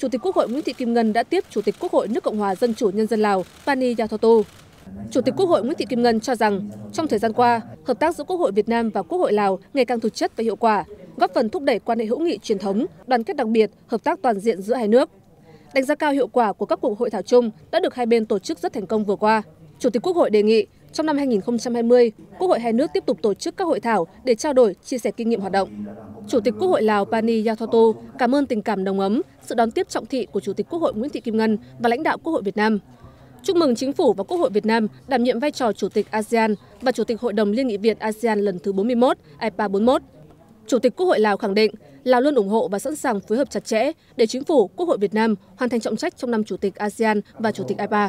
Chủ tịch Quốc hội Nguyễn Thị Kim Ngân đã tiếp Chủ tịch Quốc hội nước Cộng hòa Dân chủ Nhân dân Lào Pany Yathotou. Chủ tịch Quốc hội Nguyễn Thị Kim Ngân cho rằng, trong thời gian qua, hợp tác giữa Quốc hội Việt Nam và Quốc hội Lào ngày càng thực chất và hiệu quả, góp phần thúc đẩy quan hệ hữu nghị truyền thống, đoàn kết đặc biệt, hợp tác toàn diện giữa hai nước. Đánh giá cao hiệu quả của các cuộc hội thảo chung đã được hai bên tổ chức rất thành công vừa qua. Chủ tịch Quốc hội đề nghị, trong năm 2020, Quốc hội hai nước tiếp tục tổ chức các hội thảo để trao đổi, chia sẻ kinh nghiệm hoạt động. Chủ tịch Quốc hội Lào Pany Yathotou cảm ơn tình cảm nồng ấm, sự đón tiếp trọng thị của Chủ tịch Quốc hội Nguyễn Thị Kim Ngân và lãnh đạo Quốc hội Việt Nam. Chúc mừng Chính phủ và Quốc hội Việt Nam đảm nhiệm vai trò Chủ tịch ASEAN và Chủ tịch Hội đồng Liên nghị viện ASEAN lần thứ 41, IPA 41. Chủ tịch Quốc hội Lào khẳng định, Lào luôn ủng hộ và sẵn sàng phối hợp chặt chẽ để Chính phủ, Quốc hội Việt Nam hoàn thành trọng trách trong năm Chủ tịch ASEAN và Chủ tịch IPA.